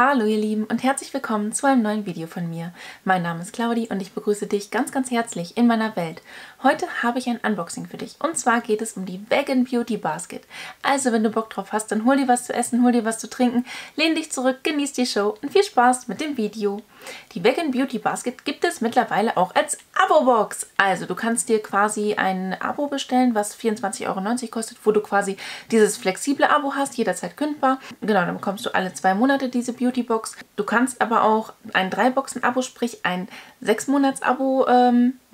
Hallo ihr Lieben und herzlich willkommen zu einem neuen Video von mir. Mein Name ist Claudi und ich begrüße dich ganz, ganz herzlich in meiner Welt. Heute habe ich ein Unboxing für dich und zwar geht es um die Vegan Beauty Basket. Also wenn du Bock drauf hast, dann hol dir was zu essen, hol dir was zu trinken, lehn dich zurück, genieß die Show und viel Spaß mit dem Video. Die Vegan Beauty Basket gibt es mittlerweile auch als Abo-Box. Also du kannst dir quasi ein Abo bestellen, was 24,90 € kostet, wo du quasi dieses flexible Abo hast, jederzeit kündbar. Genau, dann bekommst du alle 2 Monate diese Beauty-Box. Du kannst aber auch ein 3-Boxen-Abo, sprich ein 6-Monats-Abo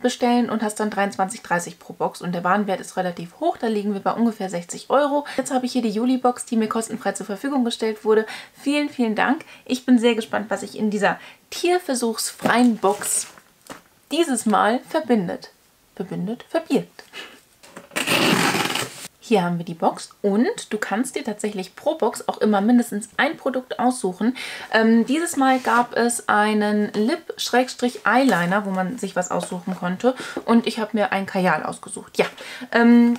bestellen und hast dann 23,30 € pro Box und der Warenwert ist relativ hoch, da liegen wir bei ungefähr 60 €. Jetzt habe ich hier die Juli-Box, die mir kostenfrei zur Verfügung gestellt wurde. Vielen, vielen Dank. Ich bin sehr gespannt, was ich in dieser tierversuchsfreien Box dieses Mal verbindet. Verbirgt. Hier haben wir die Box und du kannst dir tatsächlich pro Box auch immer mindestens ein Produkt aussuchen. Dieses Mal gab es einen Lip-Eyeliner, wo man sich was aussuchen konnte und ich habe mir ein Kajal ausgesucht. Ja,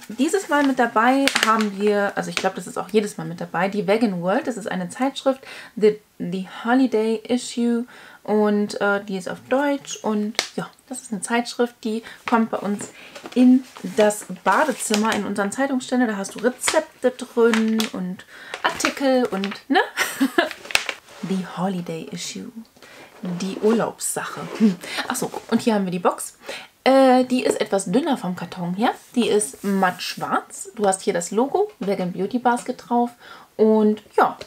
dieses Mal mit dabei haben wir, also ich glaube, das ist auch jedes Mal mit dabei, die Vegan World, das ist eine Zeitschrift, The Holiday Issue und die ist auf Deutsch und ja, das ist eine Zeitschrift, die kommt bei uns in das Badezimmer, in unseren Zeitungsständer. Da hast du Rezepte drin und Artikel und, ne? The Holiday Issue, die Urlaubssache. Achso, und hier haben wir die Box. Die ist etwas dünner vom Karton her. Die ist matt schwarz. Du hast hier das Logo, Vegan Beauty Basket drauf und ja,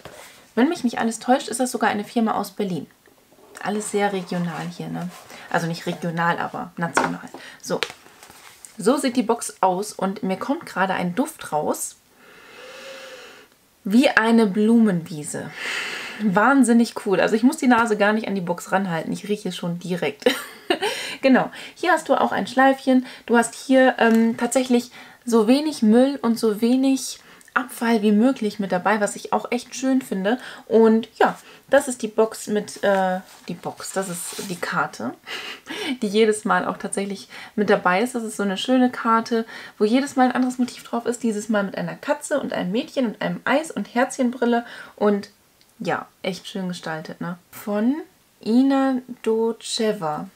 wenn mich nicht alles täuscht, ist das sogar eine Firma aus Berlin. Alles sehr regional hier, ne? Also nicht regional, aber national. So, so sieht die Box aus und mir kommt gerade ein Duft raus, wie eine Blumenwiese. Wahnsinnig cool. Also ich muss die Nase gar nicht an die Box ranhalten, ich rieche schon direkt. Genau, hier hast du auch ein Schleifchen. Du hast hier tatsächlich so wenig Müll und so wenig Abfall wie möglich mit dabei, was ich auch echt schön finde. Und ja, das ist die Box mit, das ist die Karte, die jedes Mal auch tatsächlich mit dabei ist. Das ist so eine schöne Karte, wo jedes Mal ein anderes Motiv drauf ist. Dieses Mal mit einer Katze und einem Mädchen und einem Eis und Herzchenbrille und ja, echt schön gestaltet, ne? Von Ina Doceva.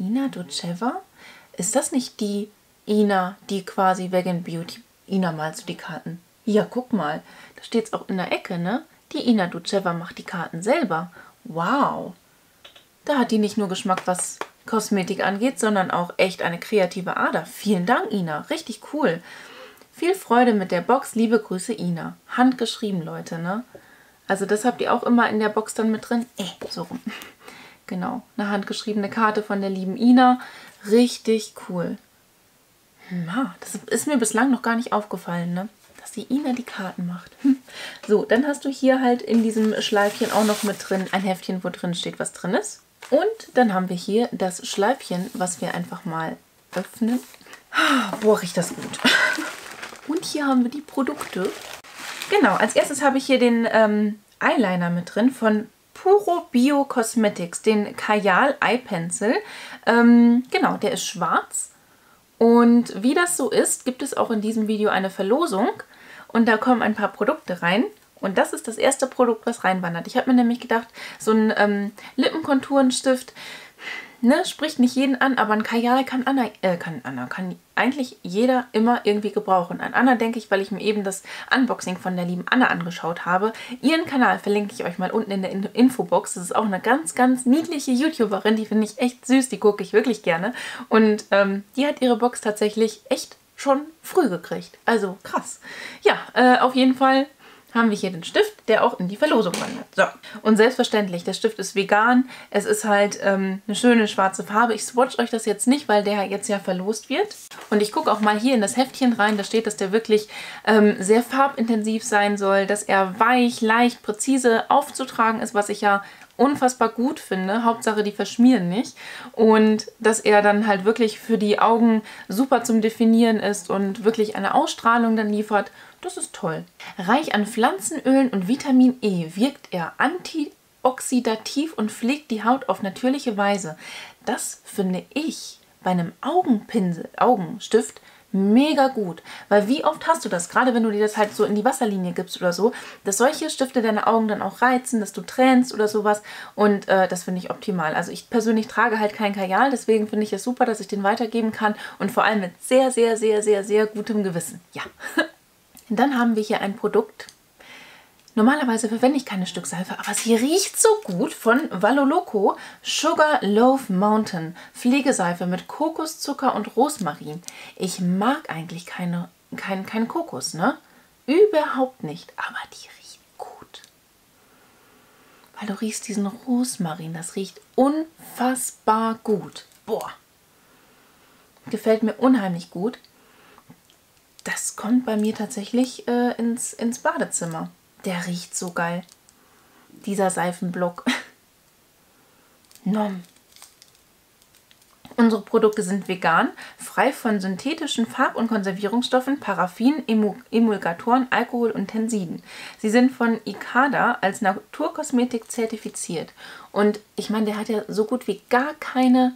Ina Doceva? Ist das nicht die Ina, die quasi Vegan Beauty... Ina malst du die Karten? Ja, guck mal. Da steht es auch in der Ecke, ne? Die Ina Doceva macht die Karten selber. Wow. Da hat die nicht nur Geschmack, was Kosmetik angeht, sondern auch echt eine kreative Ader. Vielen Dank, Ina. Richtig cool. Viel Freude mit der Box. Liebe Grüße, Ina. Handgeschrieben, Leute, ne? Also das habt ihr auch immer in der Box dann mit drin. So rum. Genau. Eine handgeschriebene Karte von der lieben Ina. Richtig cool. Na, das ist mir bislang noch gar nicht aufgefallen, ne? Dass die Ina die Karten macht. So, dann hast du hier halt in diesem Schleifchen auch noch mit drin ein Heftchen, wo drin steht, was drin ist. Und dann haben wir hier das Schleifchen, was wir einfach mal öffnen. Boah, riecht das gut. Und hier haben wir die Produkte. Genau, als erstes habe ich hier den Eyeliner mit drin von Purobio Cosmetics, den Kajal Eye Pencil. Genau, der ist schwarz. Und wie das so ist, gibt es auch in diesem Video eine Verlosung und da kommen ein paar Produkte rein und das ist das erste Produkt, was reinwandert. Ich habe mir nämlich gedacht, so ein Lippenkonturenstift, ne, spricht nicht jeden an, aber ein Kajal kann eigentlich jeder immer irgendwie gebrauchen. An Anna denke ich, weil ich mir eben das Unboxing von der lieben Anna angeschaut habe. Ihren Kanal verlinke ich euch mal unten in der Infobox. Das ist auch eine ganz, ganz niedliche YouTuberin. Die finde ich echt süß, die gucke ich wirklich gerne. Und die hat ihre Box tatsächlich echt schon früh gekriegt. Also krass. Ja, auf jeden Fall haben wir hier den Stift, der auch in die Verlosung wandert. So, und selbstverständlich, der Stift ist vegan. Es ist halt eine schöne schwarze Farbe. Ich swatch euch das jetzt nicht, weil der jetzt ja verlost wird. Und ich gucke auch mal hier in das Heftchen rein. Da steht, dass der wirklich sehr farbintensiv sein soll, dass er weich, leicht, präzise aufzutragen ist, was ich ja unfassbar gut finde. Hauptsache, die verschmieren nicht. Und dass er dann halt wirklich für die Augen super zum Definieren ist und wirklich eine Ausstrahlung dann liefert. Das ist toll. Reich an Pflanzenölen und Vitamin E wirkt er antioxidativ und pflegt die Haut auf natürliche Weise. Das finde ich bei einem Augenpinsel, Augenstift mega gut. Weil wie oft hast du das, gerade wenn du dir das halt so in die Wasserlinie gibst oder so, dass solche Stifte deine Augen dann auch reizen, dass du tränst oder sowas, und das finde ich optimal. Also ich persönlich trage halt kein Kajal, deswegen finde ich es super, dass ich den weitergeben kann und vor allem mit sehr, sehr, sehr, sehr, sehr gutem Gewissen. Ja. Und dann haben wir hier ein Produkt. Normalerweise verwende ich keine Stückseife, aber sie riecht so gut, von Valloloco Sugar Loaf Mountain. Pflegeseife mit Kokoszucker und Rosmarin. Ich mag eigentlich keinen Kokos, ne? Überhaupt nicht, aber die riecht gut. Weil du riechst diesen Rosmarin, das riecht unfassbar gut. Boah, gefällt mir unheimlich gut. Das kommt bei mir tatsächlich ins Badezimmer. Der riecht so geil, dieser Seifenblock. Nom. Unsere Produkte sind vegan, frei von synthetischen Farb- und Konservierungsstoffen, Paraffin, Emulgatoren, Alkohol und Tensiden. Sie sind von ICADA als Naturkosmetik zertifiziert. Und ich meine, der hat ja so gut wie gar keine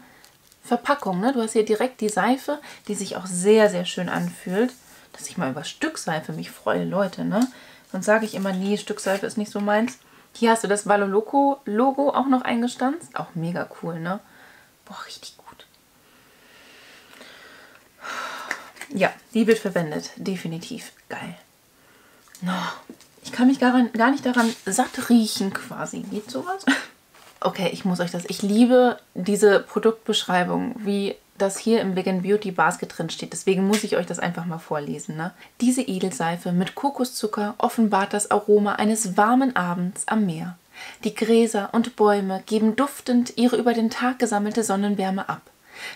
Verpackung, ne? Du hast hier direkt die Seife, die sich auch sehr, sehr schön anfühlt. Dass ich mal über Stückseife mich freue, Leute, ne? Sonst sage ich immer, nee, Stückseife ist nicht so meins. Hier hast du das Valloloco-Logo auch noch eingestanzt. Auch mega cool, ne? Boah, richtig gut. Ja, die wird verwendet. Definitiv geil. No, ich kann mich gar nicht daran satt riechen quasi. Geht sowas? Okay, ich muss euch das... Ich liebe diese Produktbeschreibung, wie... das hier im Vegan Beauty Basket drin steht. Deswegen muss ich euch das einfach mal vorlesen. Ne? Diese Edelseife mit Kokoszucker offenbart das Aroma eines warmen Abends am Meer. Die Gräser und Bäume geben duftend ihre über den Tag gesammelte Sonnenwärme ab.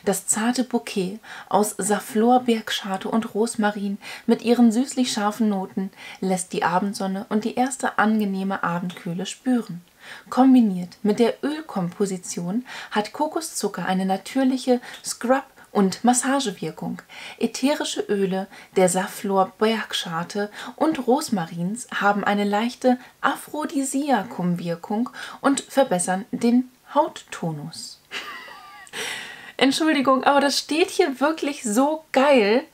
Das zarte Bouquet aus Safflor, Bergscharte und Rosmarin mit ihren süßlich scharfen Noten lässt die Abendsonne und die erste angenehme Abendkühle spüren. Kombiniert mit der Ölkomposition hat Kokoszucker eine natürliche Scrub- und Massagewirkung. Ätherische Öle der Safflor, Bergscharte und Rosmarins haben eine leichte Aphrodisiakum-Wirkung und verbessern den Hauttonus. Entschuldigung, aber das steht hier wirklich so geil.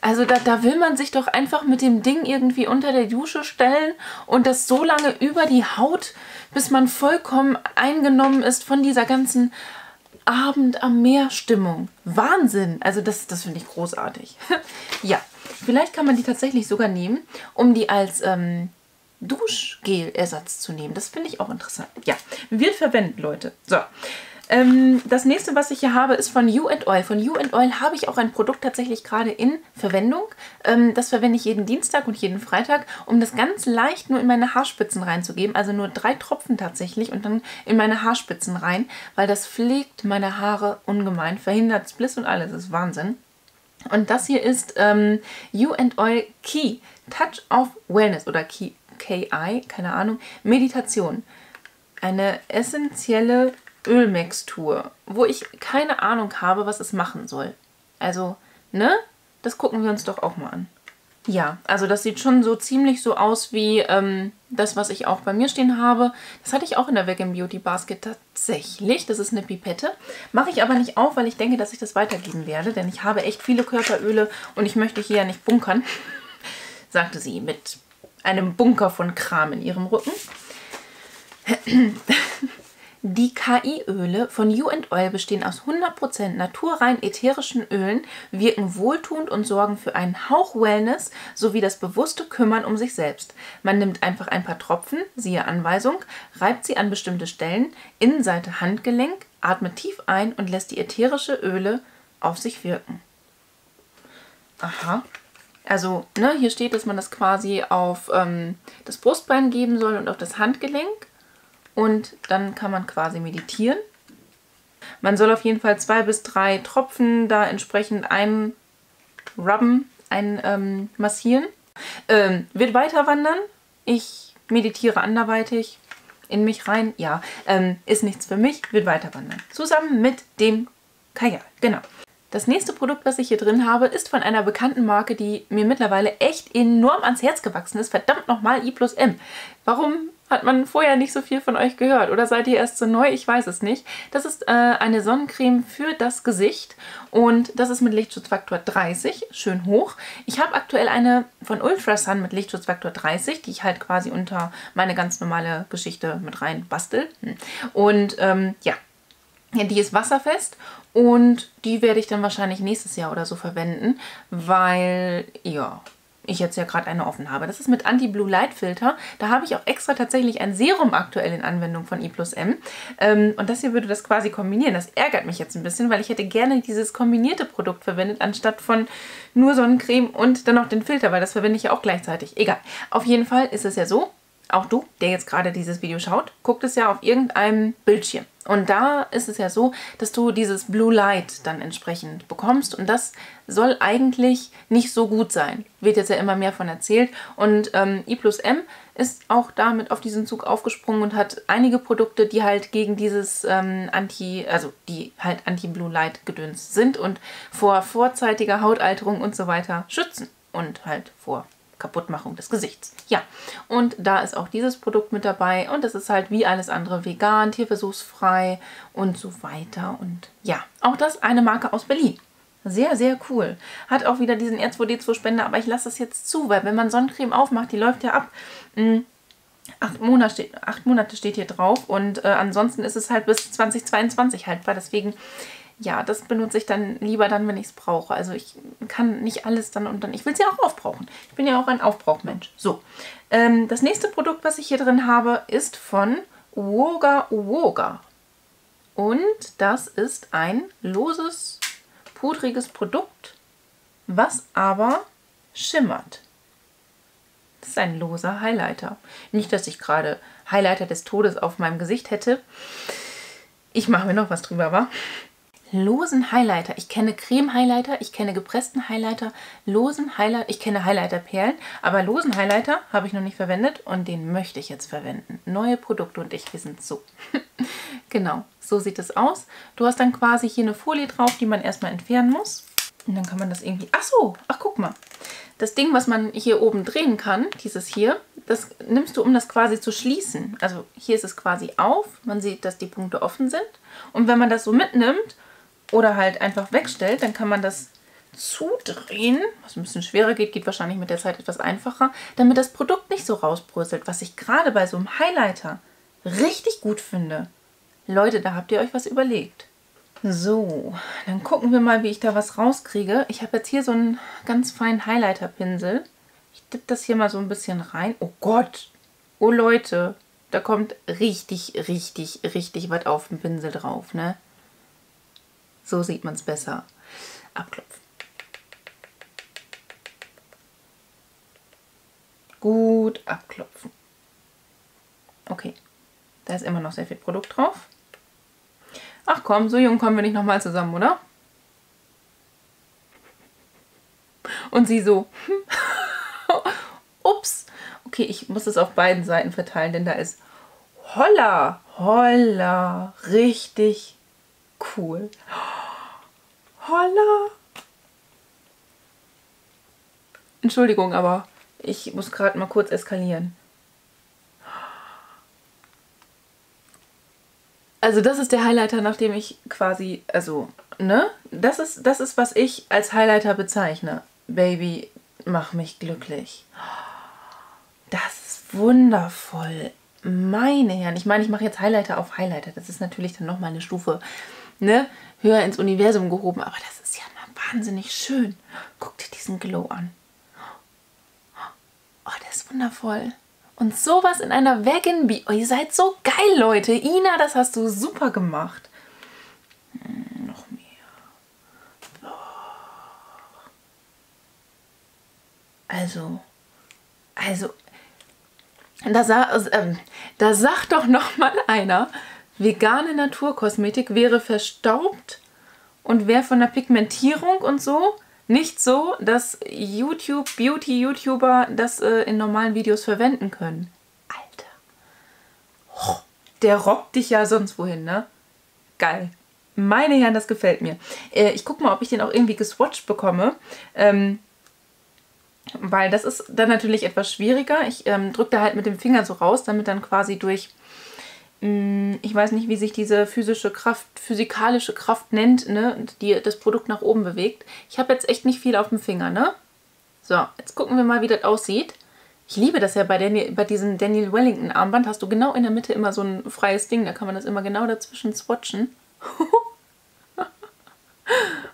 Also da will man sich doch einfach mit dem Ding irgendwie unter der Dusche stellen und das so lange über die Haut, bis man vollkommen eingenommen ist von dieser ganzen Abend am Meer Stimmung. Wahnsinn! Also das finde ich großartig. Ja, vielleicht kann man die tatsächlich sogar nehmen, um die als Duschgel-Ersatz zu nehmen. Das finde ich auch interessant. Ja, wird verwendet, Leute. So. Das nächste, was ich hier habe, ist von You & Oil. Von You & Oil habe ich auch ein Produkt tatsächlich gerade in Verwendung. Das verwende ich jeden Dienstag und jeden Freitag, um das ganz leicht nur in meine Haarspitzen reinzugeben. Also nur 3 Tropfen tatsächlich und dann in meine Haarspitzen rein, weil das pflegt meine Haare ungemein, verhindert Spliss und alles. Das ist Wahnsinn. Und das hier ist You & Oil Key Touch of Wellness oder Key, K.I., keine Ahnung, Meditation. Eine essentielle Ölmixtur, wo ich keine Ahnung habe, was es machen soll. Also, ne? Das gucken wir uns doch auch mal an. Ja, also das sieht schon so ziemlich so aus wie das, was ich auch bei mir stehen habe. Das hatte ich auch in der Vegan Beauty Basket tatsächlich. Das ist eine Pipette. Mache ich aber nicht auf, weil ich denke, dass ich das weitergeben werde. Denn ich habe echt viele Körperöle und ich möchte hier ja nicht bunkern, sagte sie mit einem Bunker von Kram in ihrem Rücken. Die KI-Öle von You & Oil bestehen aus 100% naturrein ätherischen Ölen, wirken wohltuend und sorgen für einen Hauch Wellness sowie das bewusste Kümmern um sich selbst. Man nimmt einfach ein paar Tropfen, siehe Anweisung, reibt sie an bestimmte Stellen, Innenseite Handgelenk, atmet tief ein und lässt die ätherische Öle auf sich wirken. Aha. Also, ne, hier steht, dass man das quasi auf das Brustbein geben soll und auf das Handgelenk. Und dann kann man quasi meditieren. Man soll auf jeden Fall 2 bis 3 Tropfen da entsprechend einrubben, massieren. Wird weiter wandern. Ich meditiere anderweitig in mich rein. Ja, ist nichts für mich. Wird weiter wandern. Zusammen mit dem Kajal. Genau. Das nächste Produkt, was ich hier drin habe, ist von einer bekannten Marke, die mir mittlerweile echt enorm ans Herz gewachsen ist. Verdammt nochmal, i+m. Warum Hat man vorher nicht so viel von euch gehört oder seid ihr erst so neu? Ich weiß es nicht. Das ist eine Sonnencreme für das Gesicht und das ist mit Lichtschutzfaktor 30, schön hoch. Ich habe aktuell eine von Ultrasun mit Lichtschutzfaktor 30, die ich halt quasi unter meine ganz normale Geschichte mit rein bastel. Und ja, die ist wasserfest und die werde ich dann wahrscheinlich nächstes Jahr oder so verwenden, weil ja... ich jetzt ja gerade eine offen habe. Das ist mit Anti-Blue-Light-Filter. Da habe ich auch extra tatsächlich ein Serum aktuell in Anwendung von i+m. Und das hier würde das quasi kombinieren. Das ärgert mich jetzt ein bisschen, weil ich hätte gerne dieses kombinierte Produkt verwendet, anstatt von nur Sonnencreme und dann noch den Filter, weil das verwende ich ja auch gleichzeitig. Egal. Auf jeden Fall ist es ja so, auch du, der jetzt gerade dieses Video schaut, guckt es ja auf irgendeinem Bildschirm. Und da ist es ja so, dass du dieses Blue Light dann entsprechend bekommst. Und das soll eigentlich nicht so gut sein. Wird jetzt ja immer mehr von erzählt. Und i+m ist auch damit auf diesen Zug aufgesprungen und hat einige Produkte, die halt gegen dieses Anti-Blue Light Gedöns sind und vor vorzeitiger Hautalterung und so weiter schützen. Und halt vor Kaputtmachung des Gesichts. Ja, und da ist auch dieses Produkt mit dabei und das ist halt wie alles andere vegan, tierversuchsfrei und so weiter. Und ja, auch das eine Marke aus Berlin. Sehr, sehr cool. Hat auch wieder diesen R2D2-Spender, aber ich lasse das jetzt zu, weil wenn man Sonnencreme aufmacht, die läuft ja ab. 8 Monate steht hier drauf und ansonsten ist es halt bis 2022 haltbar, deswegen... ja, das benutze ich dann lieber dann, wenn ich es brauche. Also ich kann nicht alles dann und dann. Ich will es ja auch aufbrauchen. Ich bin ja auch ein Aufbrauchmensch. So, das nächste Produkt, was ich hier drin habe, ist von Uoga Uoga. Und das ist ein loses, pudriges Produkt, was aber schimmert. Das ist ein loser Highlighter. Nicht, dass ich gerade Highlighter des Todes auf meinem Gesicht hätte. Ich mache mir noch was drüber, wa? Losen Highlighter. Ich kenne Creme-Highlighter, ich kenne gepressten Highlighter, losen Highlighter, ich kenne Highlighter-Perlen, aber losen Highlighter habe ich noch nicht verwendet und den möchte ich jetzt verwenden. Neue Produkte und ich, wir sind so. Genau, so sieht es aus. Du hast dann quasi hier eine Folie drauf, die man erstmal entfernen muss. Und dann kann man das irgendwie... Ach so, ach guck mal. Das Ding, was man hier oben drehen kann, dieses hier, das nimmst du, um das quasi zu schließen. Also hier ist es quasi auf, man sieht, dass die Punkte offen sind. Und wenn man das so mitnimmt, oder halt einfach wegstellt, dann kann man das zudrehen, was ein bisschen schwerer geht, geht wahrscheinlich mit der Zeit etwas einfacher, damit das Produkt nicht so rausbröselt, was ich gerade bei so einem Highlighter richtig gut finde. Leute, da habt ihr euch was überlegt. So, dann gucken wir mal, wie ich da was rauskriege. Ich habe jetzt hier so einen ganz feinen Highlighter-Pinsel. Ich tippe das hier mal so ein bisschen rein. Oh Gott, oh Leute, da kommt richtig, richtig, richtig was auf den Pinsel drauf, ne? So sieht man es besser. Abklopfen. Gut abklopfen. Okay, da ist immer noch sehr viel Produkt drauf. Ach komm, so jung kommen wir nicht nochmal zusammen, oder? Und sie so. Ups. Okay, ich muss es auf beiden Seiten verteilen, denn da ist holla, holla, richtig cool. Holla! Entschuldigung, aber ich muss gerade mal kurz eskalieren. Also das ist der Highlighter, nachdem ich quasi, also, ne? Das ist, was ich als Highlighter bezeichne. Baby, mach mich glücklich. Das ist wundervoll. Meine Herren, ich meine, ich mache jetzt Highlighter auf Highlighter. Das ist natürlich dann nochmal eine Stufe, ne, höher ins Universum gehoben. Aber das ist ja mal wahnsinnig schön. Guck dir diesen Glow an. Oh, der ist wundervoll. Und sowas in einer Vegan Beauty. Oh, ihr seid so geil, Leute. Ina, das hast du super gemacht. Noch mehr. Oh. Also. Da sagt doch nochmal einer... Vegane Naturkosmetik wäre verstaubt und wäre von der Pigmentierung und so nicht so, dass Beauty-YouTuber das in normalen Videos verwenden können. Alter. Oh, der rockt dich ja sonst wohin, ne? Geil. Meine Herren, das gefällt mir. Ich guck mal, ob ich den auch irgendwie geswatcht bekomme. weil das ist dann natürlich etwas schwieriger. Ich drücke da halt mit dem Finger so raus, damit dann quasi durch, ich weiß nicht, wie sich diese physikalische Kraft nennt, ne, die das Produkt nach oben bewegt. Ich habe jetzt echt nicht viel auf dem Finger, ne? So, jetzt gucken wir mal, wie das aussieht. Ich liebe das ja bei diesem Daniel Wellington Armband, hast du genau in der Mitte immer so ein freies Ding, da kann man das immer genau dazwischen swatchen.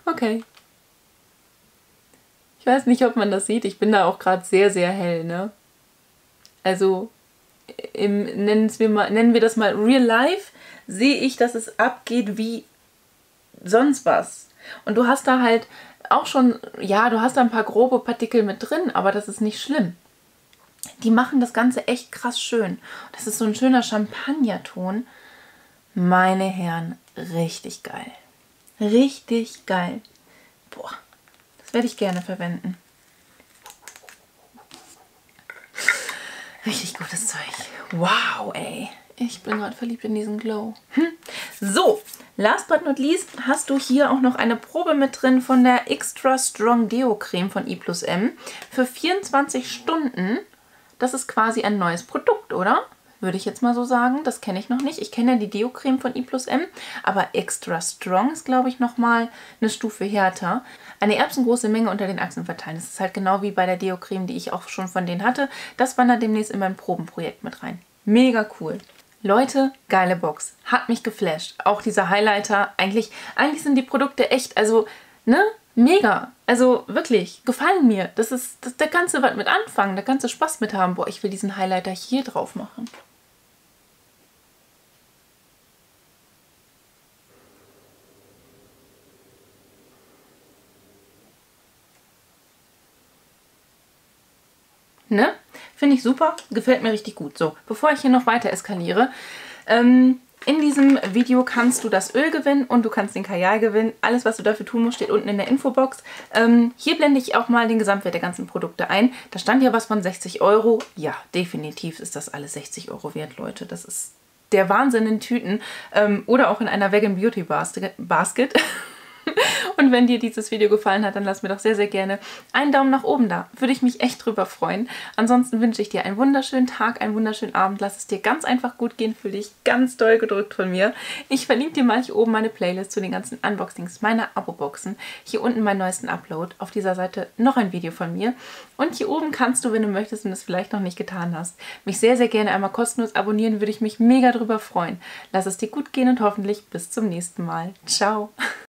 Okay. Ich weiß nicht, ob man das sieht. Ich bin da auch gerade sehr, sehr hell, ne? Also, nennen wir das mal Real Life, sehe ich, dass es abgeht wie sonst was. Und du hast da halt auch schon, ja, du hast da ein paar grobe Partikel mit drin, aber das ist nicht schlimm. Die machen das Ganze echt krass schön. Das ist so ein schöner Champagnerton. Meine Herren, richtig geil. Richtig geil. Boah, das werde ich gerne verwenden. Richtig gutes Zeug. Wow, ey. Ich bin gerade verliebt in diesen Glow. So, last but not least hast du hier auch noch eine Probe mit drin von der Extra Strong Deo Creme von i+m. Für 24 Stunden, das ist quasi ein neues Produkt, oder? Würde ich jetzt mal so sagen. Das kenne ich noch nicht. Ich kenne ja die Deo Creme von i+m, aber Extra Strong ist, glaube ich, nochmal eine Stufe härter. Eine erbsengroße Menge unter den Achseln verteilen. Das ist halt genau wie bei der Deo Creme, die ich auch schon von denen hatte. Das wandert demnächst in mein Probenprojekt mit rein. Mega cool. Leute, geile Box. Hat mich geflasht. Auch dieser Highlighter. Eigentlich sind die Produkte echt, also, ne? Mega. Also, wirklich. Gefallen mir. Das ist der ganze was mit anfangen. Der ganze Spaß mit haben. Boah, ich will diesen Highlighter hier drauf machen. Ne? Finde ich super, gefällt mir richtig gut. So, bevor ich hier noch weiter eskaliere, in diesem Video kannst du das Öl gewinnen und du kannst den Kajal gewinnen. Alles, was du dafür tun musst, steht unten in der Infobox. Hier blende ich auch mal den Gesamtwert der ganzen Produkte ein. Da stand ja was von 60 Euro. Ja, definitiv ist das alles 60 Euro wert, Leute. Das ist der Wahnsinn in Tüten oder auch in einer Vegan Beauty Basket. Und wenn dir dieses Video gefallen hat, dann lass mir doch sehr, sehr gerne einen Daumen nach oben da. Würde ich mich echt drüber freuen. Ansonsten wünsche ich dir einen wunderschönen Tag, einen wunderschönen Abend. Lass es dir ganz einfach gut gehen. Fühl dich ganz doll gedrückt von mir. Ich verlinke dir mal hier oben meine Playlist zu den ganzen Unboxings meiner Abo-Boxen. Hier unten meinen neuesten Upload. Auf dieser Seite noch ein Video von mir. Und hier oben kannst du, wenn du möchtest und es vielleicht noch nicht getan hast, mich sehr, sehr gerne einmal kostenlos abonnieren. Würde ich mich mega drüber freuen. Lass es dir gut gehen und hoffentlich bis zum nächsten Mal. Ciao!